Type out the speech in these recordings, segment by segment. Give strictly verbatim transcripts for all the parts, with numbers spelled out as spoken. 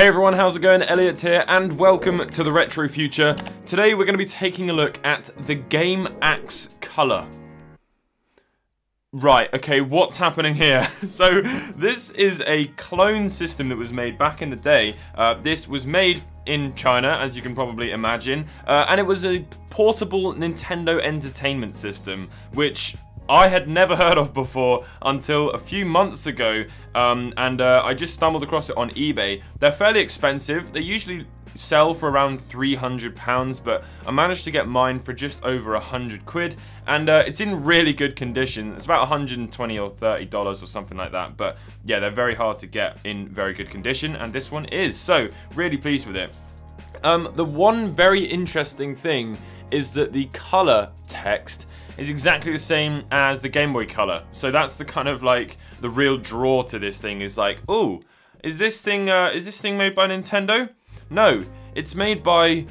Hey everyone, how's it going? Elliot here and welcome to The Retro Future. Today we're going to be taking a look at the Game Axe Color. Right, okay, what's happening here? So this is a clone system that was made back in the day. Uh, this was made in China, as you can probably imagine, uh, and it was a portable Nintendo Entertainment System, which I had never heard of before until a few months ago, um, and uh, I just stumbled across it on eBay. They're fairly expensive. They usually sell for around three hundred pounds, but I managed to get mine for just over a hundred quid, and uh, it's in really good condition. It's about a hundred twenty or thirty dollars or something like that, but yeah, they're very hard to get in very good condition, and this one is, so really pleased with it. Um, the one very interesting thing is that the color text is exactly the same as the Game Boy Color. So that's the kind of like the real draw to this thing is like, oh, is this thing uh, is this thing made by Nintendo? No, it's made by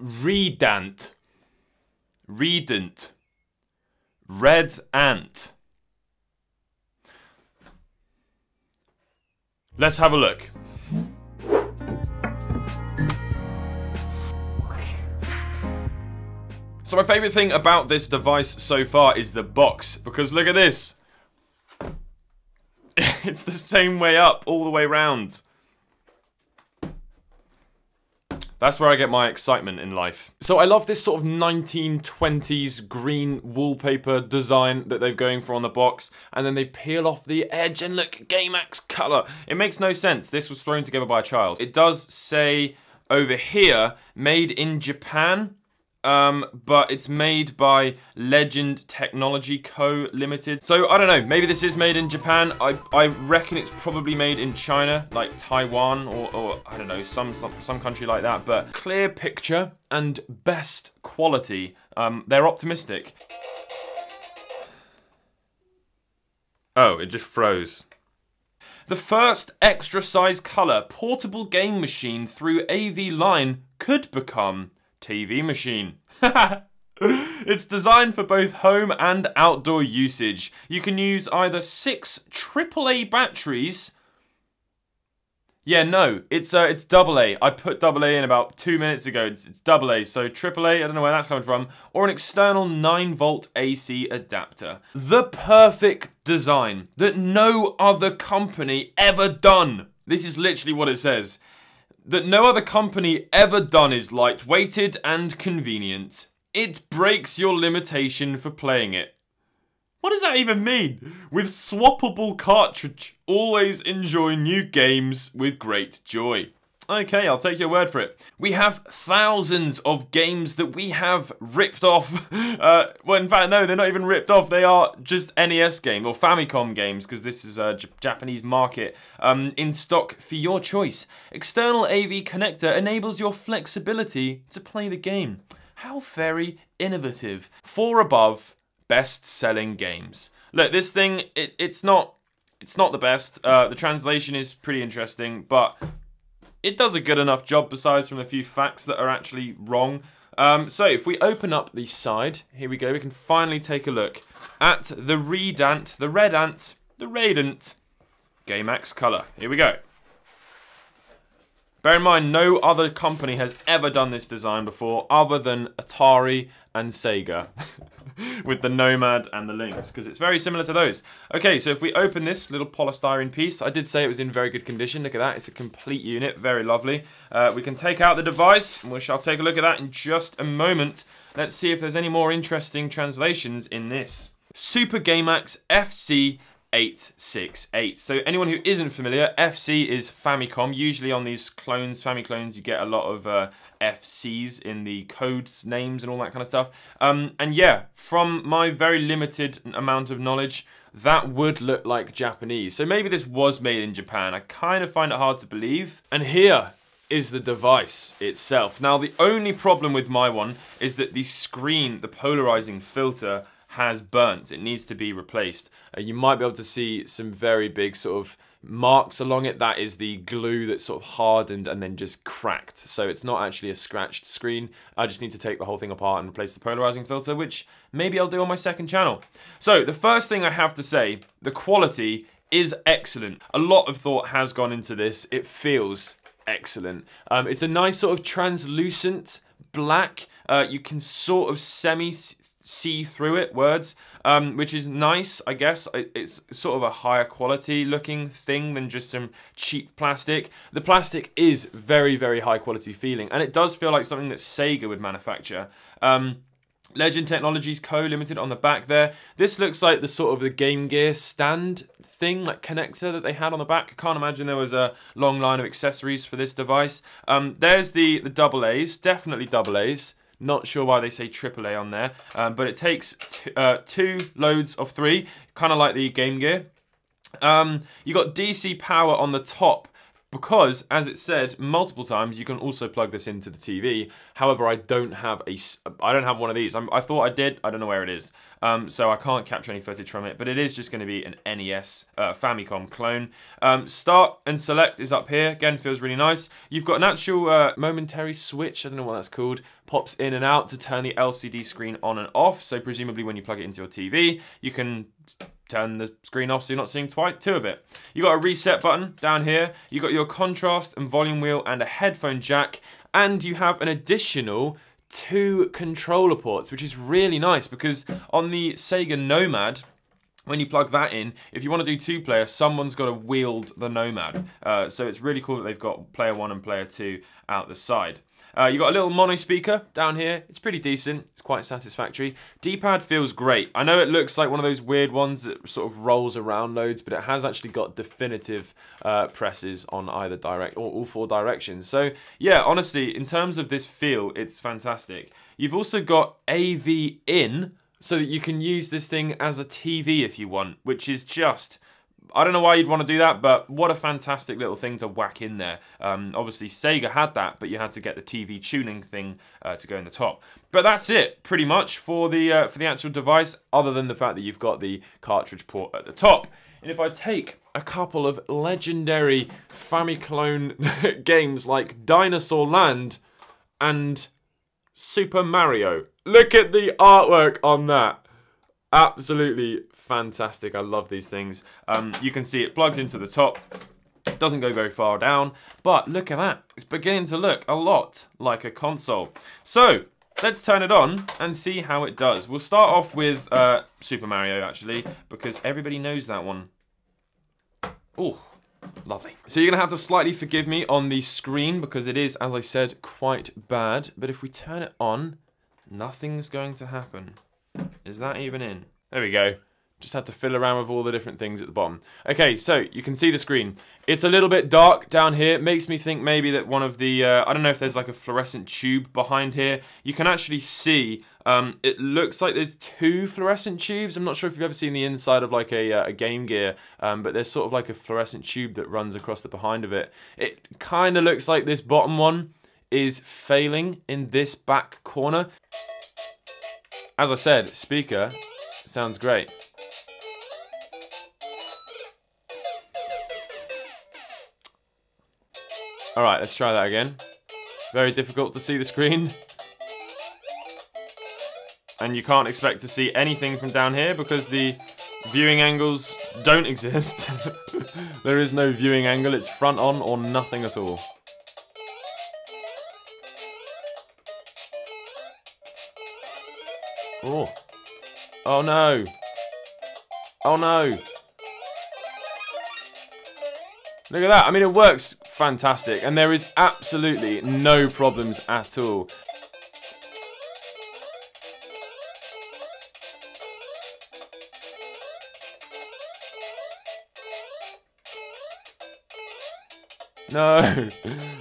Redant, Redant, Redant. Let's have a look. So my favourite thing about this device so far is the box, because look at this. It's the same way up, all the way round. That's where I get my excitement in life. So I love this sort of nineteen twenties green wallpaper design that they're going for on the box, and then they peel off the edge and look, Game Axe Color. It makes no sense. This was thrown together by a child. It does say over here, made in Japan. Um, but it's made by Legend Technology Co Limited. So I don't know, maybe this is made in Japan. I, I reckon it's probably made in China, like Taiwan or, or I don't know, some, some some country like that, but clear picture and best quality. Um, they're optimistic. Oh, it just froze. The first extra size color portable game machine through A V line could become T V machine. It's designed for both home and outdoor usage. You can use either six triple A batteries. Yeah, no, it's uh, it's double A. I put double A in about two minutes ago. It's, it's double A, so triple A, I don't know where that's coming from, or an external nine volt A C adapter. The perfect design that no other company ever done. This is literally what it says. That no other company ever done is lightweighted and convenient. It breaks your limitation for playing it. What does that even mean? With swappable cartridge, always enjoy new games with great joy. Okay, I'll take your word for it. We have thousands of games that we have ripped off. Uh, well, in fact, no, they're not even ripped off. They are just N E S games or Famicom games, because this is a J- Japanese market, um, in stock for your choice. External A V connector enables your flexibility to play the game. How very innovative. Four above best-selling games. Look, this thing, it, it's not, it's not the best. Uh, the translation is pretty interesting, but it does a good enough job besides from a few facts that are actually wrong. Um, so if we open up the side, here we go, we can finally take a look at the Redant, the Redant, the Redant Game Axe Color. Here we go. Bear in mind, no other company has ever done this design before other than Atari and Sega with the Nomad and the Lynx, because it's very similar to those. Okay, so if we open this little polystyrene piece, I did say it was in very good condition. Look at that, it's a complete unit, very lovely. Uh, we can take out the device, which I'll take a look at that in just a moment. Let's see if there's any more interesting translations in this. Super Game Axe F C eight six eight. So anyone who isn't familiar, F C is Famicom. Usually on these clones, Famiclones, you get a lot of uh, F Cs in the codes, names and all that kind of stuff. Um, and yeah, from my very limited amount of knowledge, that would look like Japanese. So maybe this was made in Japan. I kind of find it hard to believe. And here is the device itself. Now the only problem with my one is that the screen, the polarizing filter, has burnt. It needs to be replaced. Uh, you might be able to see some very big sort of marks along it. That is the glue that sort of hardened and then just cracked. So it's not actually a scratched screen. I just need to take the whole thing apart and replace the polarizing filter, which maybe I'll do on my second channel. So the first thing I have to say, the quality is excellent. A lot of thought has gone into this. It feels excellent. Um, it's a nice sort of translucent black. Uh, you can sort of semi see through it, words, um, which is nice, I guess. It's sort of a higher quality looking thing than just some cheap plastic. The plastic is very, very high quality feeling, and it does feel like something that Sega would manufacture. Um, Legend Technology Co Limited on the back there. This looks like the sort of the Game Gear stand thing, like connector that they had on the back. I can't imagine there was a long line of accessories for this device. Um, there's the, the double A's, definitely double A's. Not sure why they say triple A on there, um, but it takes t uh, two loads of three, kind of like the Game Gear. Um, you got D C power on the top, because, as it said multiple times, you can also plug this into the T V. However, I don't have a, I don't have one of these. I'm, I thought I did. I don't know where it is. Um, so I can't capture any footage from it. But it is just going to be an N E S uh, Famicom clone. Um, start and select is up here. Again, feels really nice. You've got an actual uh, momentary switch. I don't know what that's called. Pops in and out to turn the L C D screen on and off. So presumably, when you plug it into your T V, you can turn the screen off so you're not seeing twice two of it. You got a reset button down here. You got your contrast and volume wheel and a headphone jack, and you have an additional two controller ports, which is really nice, because on the Sega Nomad, when you plug that in, if you want to do two-player, someone's got to wield the Nomad. Uh, so it's really cool that they've got player one and player two out the side. Uh, you've got a little mono speaker down here. It's pretty decent. It's quite satisfactory. D-pad feels great. I know it looks like one of those weird ones that sort of rolls around loads, but it has actually got definitive uh, presses on either direct or all four directions. So yeah, honestly, in terms of this feel, it's fantastic. You've also got A V in, so that you can use this thing as a T V if you want, which is just, I don't know why you'd want to do that, but what a fantastic little thing to whack in there. Um, obviously, Sega had that, but you had to get the T V tuning thing uh, to go in the top. But that's it, pretty much, for the, uh, for the actual device, other than the fact that you've got the cartridge port at the top. And if I take a couple of legendary Famiclone games like Dinosaur Land and Super Mario, look at the artwork on that. Absolutely fantastic. I love these things. Um, you can see it plugs into the top. It doesn't go very far down, but look at that. It's beginning to look a lot like a console. So let's turn it on and see how it does. We'll start off with uh, Super Mario, actually, because everybody knows that one. Ooh. Lovely. So you're going to have to slightly forgive me on the screen, because it is, as I said, quite bad. But if we turn it on, nothing's going to happen. Is that even in? There we go. Just had to fiddle around with all the different things at the bottom. Okay, so you can see the screen. It's a little bit dark down here. It makes me think maybe that one of the, uh, I don't know if there's like a fluorescent tube behind here. You can actually see, um, it looks like there's two fluorescent tubes. I'm not sure if you've ever seen the inside of like a, uh, a Game Gear, um, but there's sort of like a fluorescent tube that runs across the behind of it. It kind of looks like this bottom one is failing in this back corner. As I said, speaker sounds great. All right, let's try that again. Very difficult to see the screen. And you can't expect to see anything from down here because the viewing angles don't exist. There is no viewing angle, it's front on or nothing at all. Oh. Oh no. Oh no. Look at that, I mean it works fantastic, and there is absolutely no problems at all. No.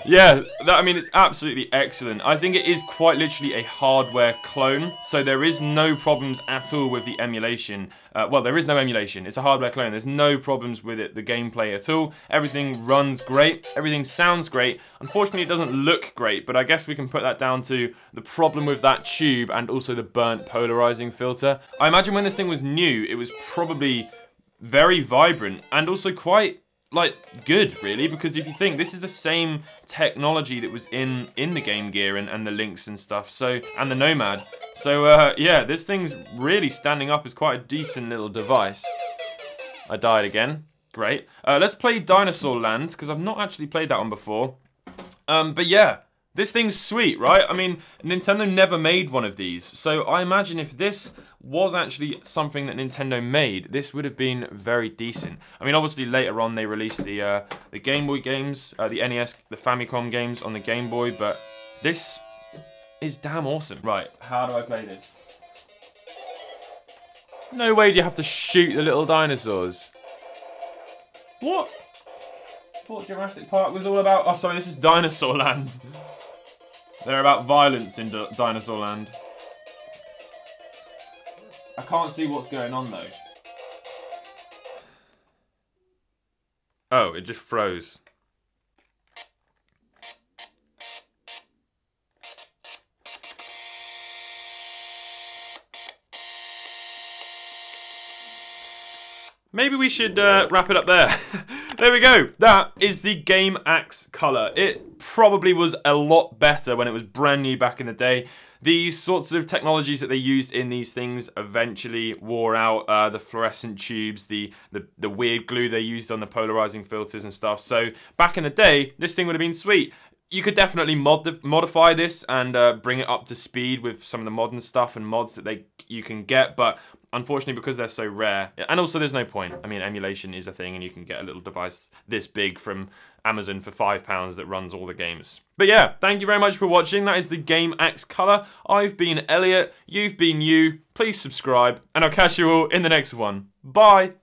Yeah, that, I mean, it's absolutely excellent. I think it is quite literally a hardware clone, so there is no problems at all with the emulation. Uh, well, there is no emulation. It's a hardware clone. There's no problems with it, the gameplay at all. Everything runs great. Everything sounds great. Unfortunately, it doesn't look great, but I guess we can put that down to the problem with that tube and also the burnt polarizing filter. I imagine when this thing was new, it was probably very vibrant and also quite like good, really, because if you think, this is the same technology that was in in the Game Gear and, and the Lynx and stuff, so, and the Nomad, so uh yeah, this thing's really standing up as quite a decent little device. I died again. Great. Uh let's play Dinosaur Land, because I've not actually played that one before. Um, but yeah, this thing's sweet, right? I mean, Nintendo never made one of these, so I imagine if this was actually something that Nintendo made, this would have been very decent. I mean, obviously later on they released the uh, the Game Boy games, uh, the N E S, the Famicom games on the Game Boy, but this is damn awesome. Right, how do I play this? No way do you have to shoot the little dinosaurs. What? I thought Jurassic Park was all about... Oh, sorry, this is Dinosaur Land. They're about violence in D Dinosaur Land. I can't see what's going on, though. Oh, it just froze. Maybe we should uh, wrap it up there. There we go. That is the Game Axe Color. It probably was a lot better when it was brand new back in the day. These sorts of technologies that they used in these things eventually wore out. Uh, the fluorescent tubes, the, the the weird glue they used on the polarizing filters and stuff. So back in the day, this thing would have been sweet. You could definitely mod modify this and uh, bring it up to speed with some of the modern stuff and mods that they you can get, but unfortunately, because they're so rare, and also there's no point. I mean, emulation is a thing, and you can get a little device this big from Amazon for five pounds that runs all the games. But yeah, thank you very much for watching. That is the Game Axe Color. I've been Elliot, you've been you. Please subscribe, and I'll catch you all in the next one. Bye!